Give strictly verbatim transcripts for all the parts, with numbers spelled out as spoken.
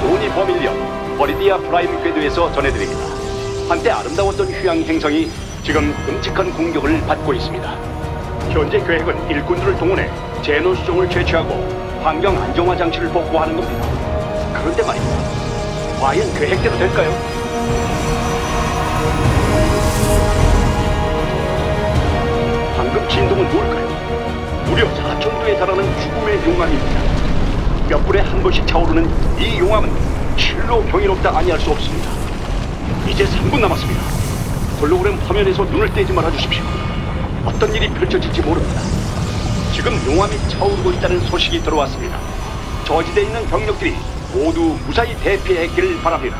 좋은 범인력 버리디아 프라임 궤도에서 전해드립니다. 한때 아름다웠던 휴양 행성이 지금 끔찍한 공격을 받고 있습니다. 현재 계획은 일꾼들을 동원해 제노수종을 채취하고 환경 안정화 장치를 복구하는 겁니다. 그런데 말입니다. 과연 계획대로 될까요? 방금 진동은 뭘까요? 무려 사천 도에 달하는 죽음의 용암입니다. 몇 분에 한 번씩 차오르는 이 용암은 실로 경이롭다 아니할 수 없습니다. 이제 삼 분 남았습니다. 홀로그램 화면에서 눈을 떼지 말아주십시오. 어떤 일이 펼쳐질지 모릅니다. 지금 용암이 차오르고 있다는 소식이 들어왔습니다. 저지대에 있는 병력들이 모두 무사히 대피했기를 바랍니다.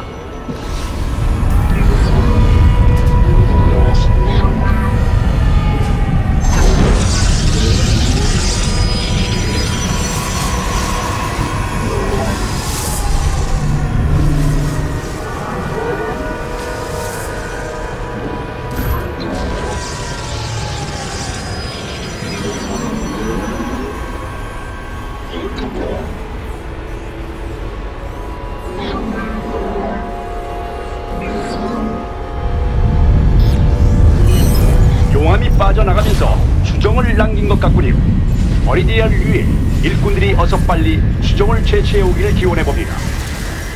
빠져나가면서 수정을 남긴 것 같군요. 버리디아를 위해 일꾼들이 어서 빨리 수정을 채취해오기를 기원해봅니다.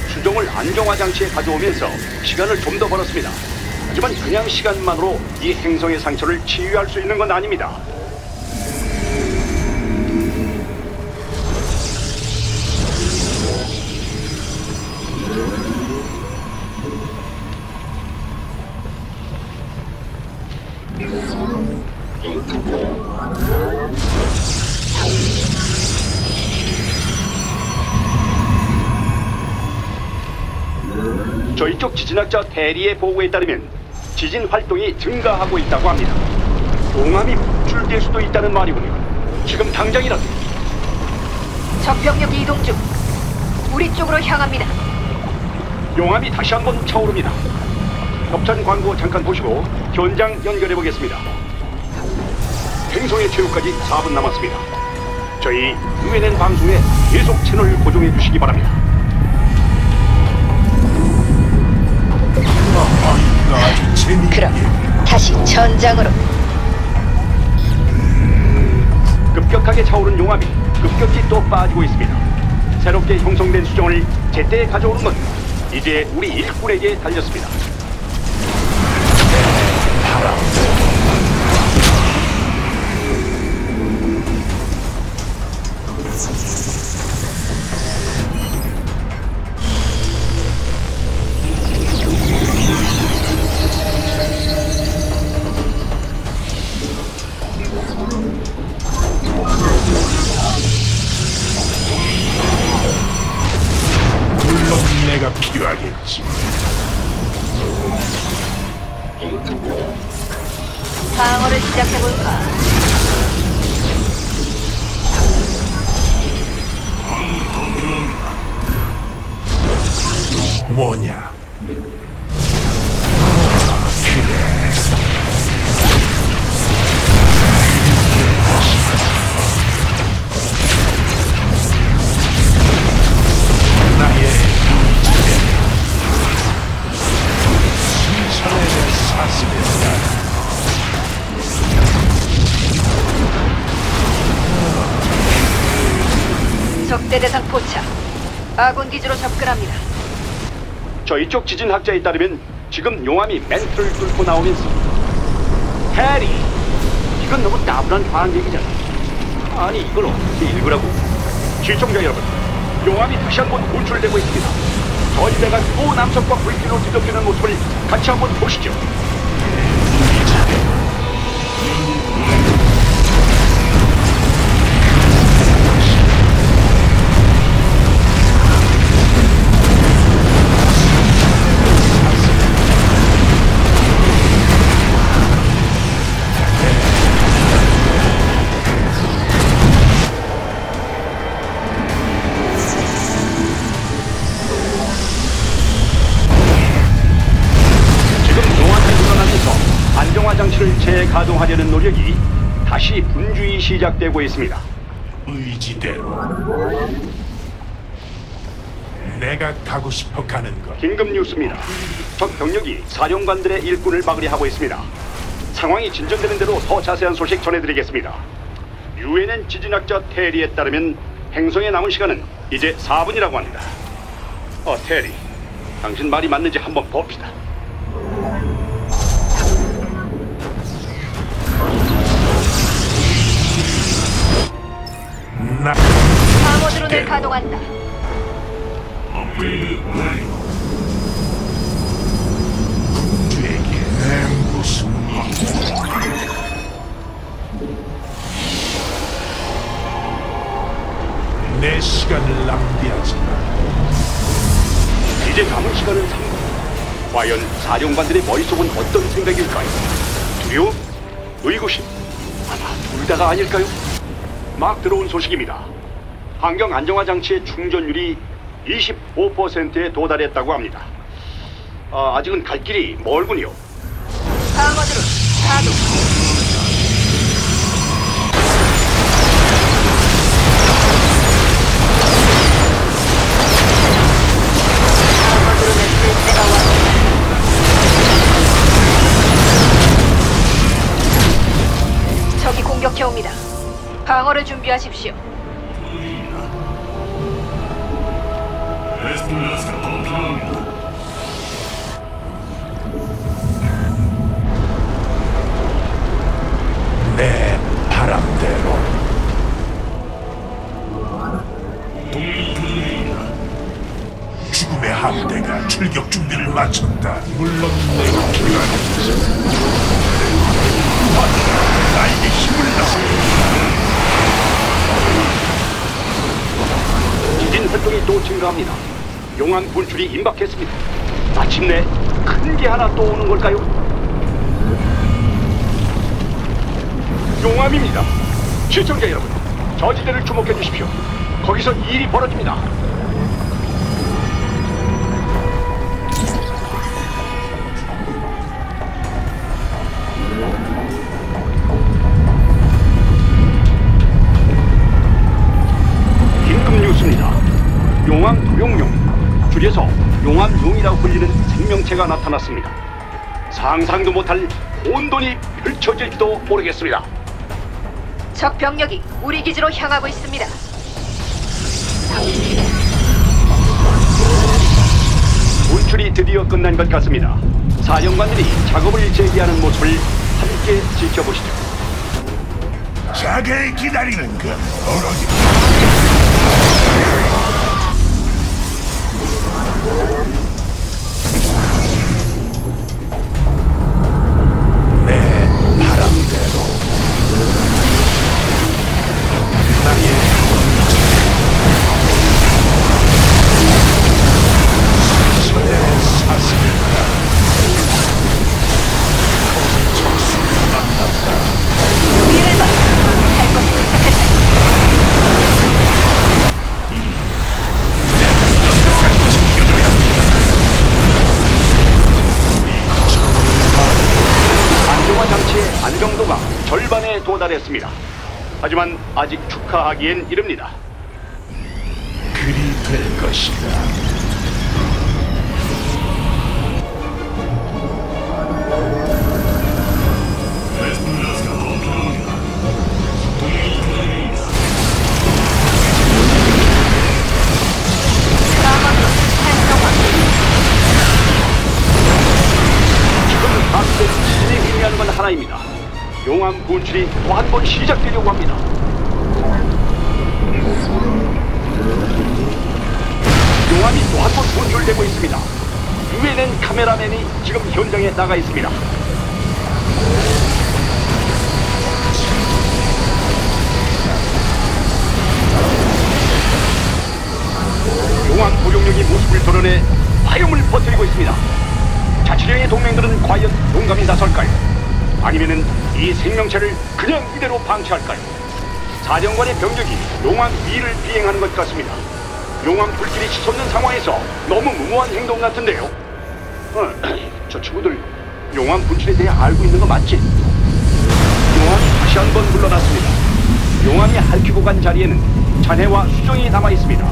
수정을 안정화 장치에 가져오면서 시간을 좀 더 벌었습니다. 하지만 그냥 시간만으로 이 행성의 상처를 치유할 수 있는 건 아닙니다. 저희 쪽 지진학자 대리의 보고에 따르면 지진 활동이 증가하고 있다고 합니다. 용암이 분출될 수도 있다는 말이군요. 지금 당장이라도. 적병력이 이동 중. 우리 쪽으로 향합니다. 용암이 다시 한번 차오릅니다. 협찬 광고 잠깐 보시고 현장 연결해 보겠습니다. 행성의 최후까지 사 분 남았습니다. 저희 유엔엔 방송에 계속 채널 고정해 주시기 바랍니다. 그럼 다시 전장으로. 급격하게 차오른 용암이 급격히 또 빠지고 있습니다. 새롭게 형성된 수정을 제때 가져오는 건 이제 우리 일꾼에게 달렸습니다. 필요하겠지. 방어를 시작해볼까? 뭐냐? 아, 그래. 나의 적대 대상 포착. 아군 기지로 접근합니다. 저희 쪽 지진학자에 따르면 지금 용암이 멘트를 뚫고 나오면서 해리, 이건 너무 따분한 과학 얘기잖아. 아니 이걸 어떻게 읽으라고. 시청자 여러분, 용암이 다시 한번 분출되고 있습니다. 저희 배가 또 남쪽과 불길로 뒤덮이는 모습을 같이 한번 보시죠. 재가동하려는 노력이 다시 분주히 시작되고 있습니다. 의지대로. 내가 가고 싶어 가는 것. 긴급 뉴스입니다. 적 병력이 사령관들의 일꾼을 막으려 하고 있습니다. 상황이 진전되는 대로 더 자세한 소식 전해드리겠습니다. 유엔엔 지진학자 테리에 따르면 행성에 남은 시간은 이제 사 분이라고 합니다. 어, 테리, 당신 말이 맞는지 한번 봅시다. 방어 드론을 가동한다. 업그레이드 완료. 되게 무슨 일? 내 시간을 낭비하지 마. 이제 남은 시간은 삼 분. 과연 사령관들의 머릿속은 어떤 생각일까요? 두려움? 의구심? 아마 둘 다가 아닐까요? 막 들어온 소식입니다. 환경 안정화 장치의 충전율이 이십오 퍼센트에 도달했다고 합니다. 아, 아직은 갈 길이 멀군요. 방어드론 가동. 방어드론의 실세가 왔습니다. 적이 공격해옵니다. 방어를 준비하십시오. 내 바람대로. 죽음의 함대가 출격 준비를 마쳤다. 물론 내가 기다렸지. 나에게 힘을 나. 지진 활동이 또 증가합니다. 용암 분출이 임박했습니다. 마침내 큰 게 하나 또 오는 걸까요? 용암입니다. 시청자 여러분, 저지대를 주목해 주십시오. 거기서 일이 벌어집니다. 용암 도용룡, 줄여서 용암룡이라고 불리는 생명체가 나타났습니다. 상상도 못할 혼돈이 펼쳐질지도 모르겠습니다. 적 병력이 우리 기지로 향하고 있습니다. 분출이 드디어 끝난 것 같습니다. 사령관들이 작업을 재개하는 모습을 함께 지켜보시죠. 자게 기다리는 건 오로지. 했습니다. 하지만 아직 축하하기엔 이릅니다. 그리 될 것이다. 지금 각대 진이 의미하는 건 하나입니다. 용암 분출이 또 한 번 시작되려고 합니다. 용암이 또 한 번 분출되고 있습니다. 유엔엔 카메라맨이 지금 현장에 나가 있습니다. 용암 고용력이 모습을 드러내 화염을 퍼뜨리고 있습니다. 자치령의 동맹들은 과연 용감히 나설까요? 아니면은 이 생명체를 그냥 이대로 방치할까요? 사령관의 병력이 용암 위를 비행하는 것 같습니다. 용암 불길이 치솟는 상황에서 너무 무모한 행동 같은데요. 어, 저 친구들 용암 분출에 대해 알고 있는 거 맞지? 용암이 다시 한번 물러났습니다. 용암이 핥히고 간 자리에는 잔해와 수정이 남아 있습니다.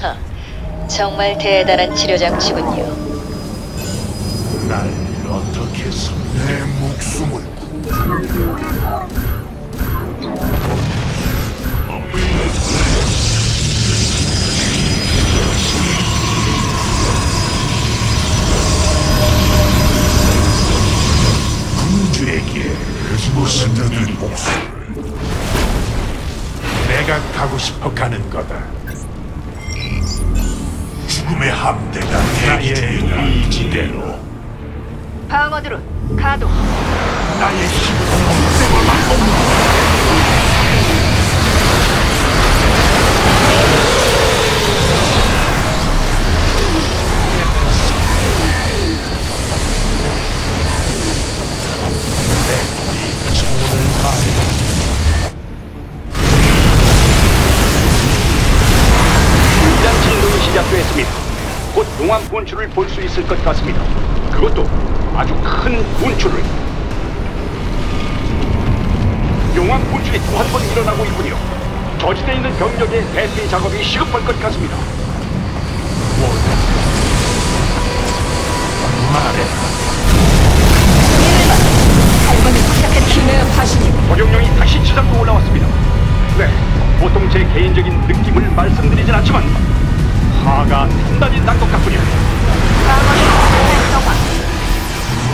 하, 정말 대단한 치료 장치군요. 날 어떻게 해서 내 목숨을 군주에게 무슨 내 목숨을 내가 가고 싶어 가는 거다. 죽음의 함대가 대기 중이다. 이 지대로 방어드론 가동. 나의 힘으로 없애버려. 내 총을 다해. 긴장 진동이 시작되었습니다. 곧 용암 분출을 볼 수 있을 것 같습니다. 그것도 아주 큰 분출을. 용암 분출이 또 한 번 일어나고 있군요. 저지대에 있는 병력의 대피 작업이 시급할 것 같습니다. 말해. 일만 달방을 부탁한 김혜연 파시님. 적용령이 다시 지상으로 올라왔습니다. 네, 보통 제 개인적인 느낌을 말씀드리진 않지만 화가 단단히 난 것 같군요.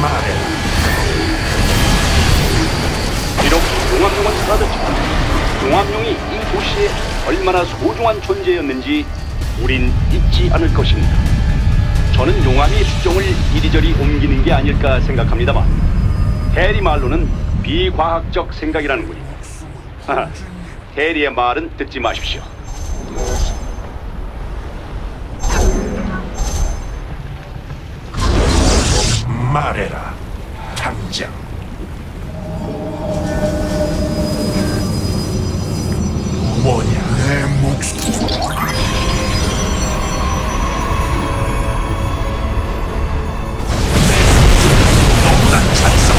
말해. 비록 용암용은 사라졌지만 용암용이 이 도시에 얼마나 소중한 존재였는지 우린 잊지 않을 것입니다. 저는 용암이 수정을 이리저리 옮기는 게 아닐까 생각합니다만 대리 말로는 비과학적 생각이라는군요. 하하, 대리의 말은 듣지 마십시오. 말해라, 당장. 뭐냐, 내 목숨. 너무나 잔성.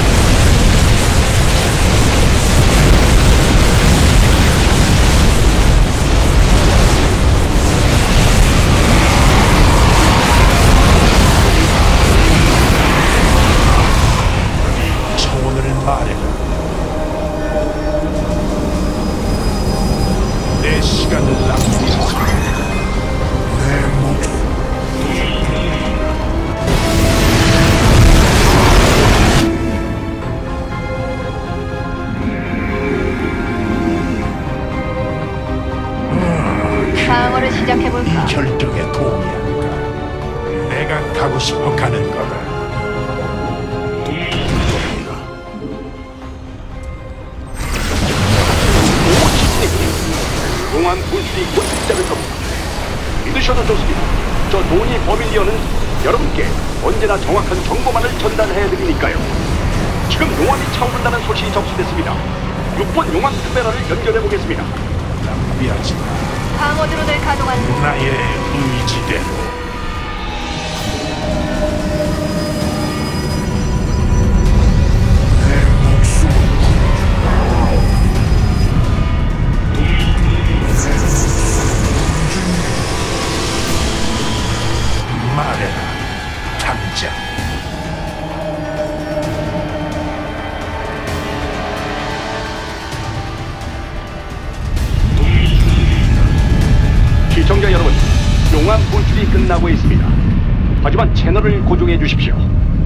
채널을 고정해 주십시오.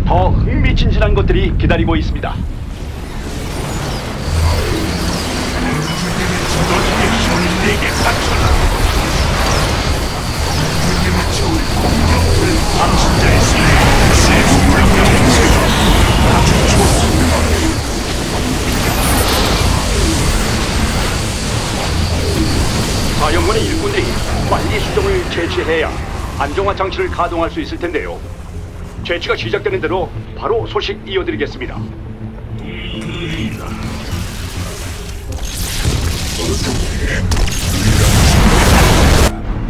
더 흥미진진한 것들이 기다리고 있습니다. 사령관의 일꾼들이 빨리 수정을 제치해야 안정화 장치를 가동할 수 있을 텐데요. 제치가 시작되는 대로 바로 소식 이어드리겠습니다.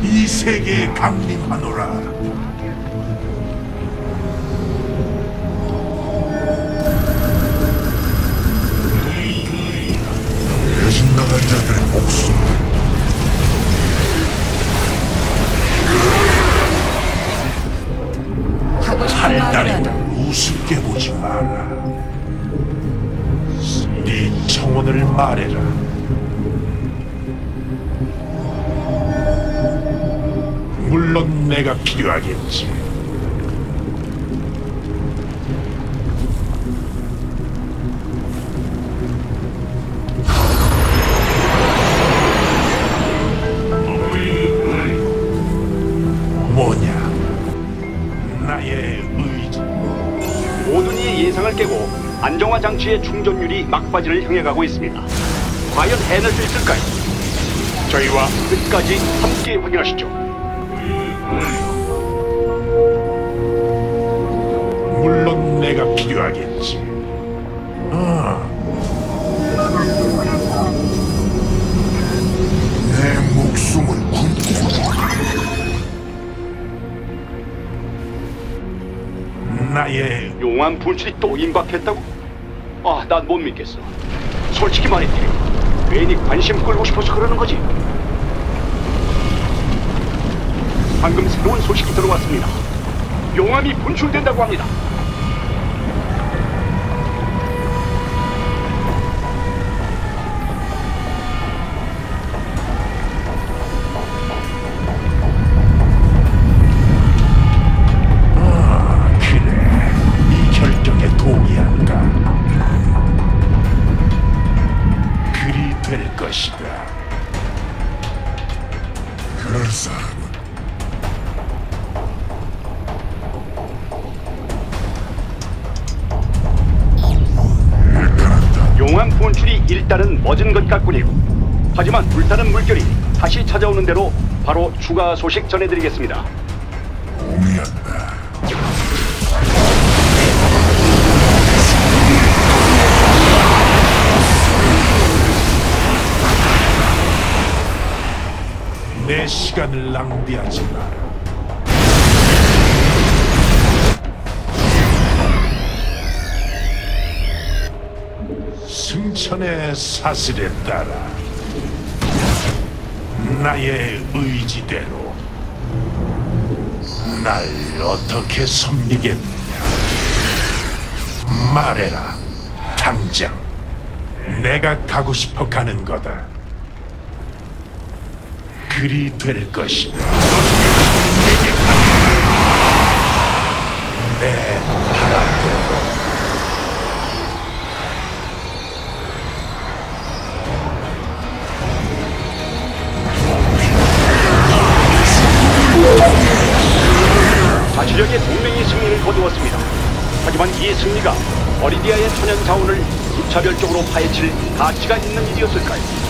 이 세계에 강림하노라. 배신 나간 자들의 목숨 오늘을 말해라. 물론 내가 필요하겠지. 뭐냐? 나의 의지. 모든 이의 예상을 깨고 안정화 장치의 충전율이 막바지를 향해 가고 있습니다. 과연 해낼 수 있을까요? 저희와 끝까지 함께 확인하시죠. 물론 내가 필요하겠지. 아. 내 목숨을 굶고 나의 용암 분출이 또 임박했다고? 아, 난 못 믿겠어. 솔직히 말해드려. 괜히 관심 끌고 싶어서 그러는 거지. 방금 새로운 소식이 들어왔습니다. 용암이 분출된다고 합니다. 용암 분출이 일단은 멎은 것 같군요. 하지만 불타는 물결이 다시 찾아오는 대로 바로 추가 소식 전해드리겠습니다. 오미였다. 내 시간을 낭비하지 마라. 승천의 사슬에 따라 나의 의지대로 날 어떻게 섬기겠느냐. 말해라. 당장 내가 가고 싶어 가는 거다. 그리 될 것이다. 내 바람대로. 자치력의 동맹이 승리를 거두었습니다. 하지만 이 승리가 어리디아의 천연 자원을 입차별적으로 파헤칠 가치가 있는 일이었을까요?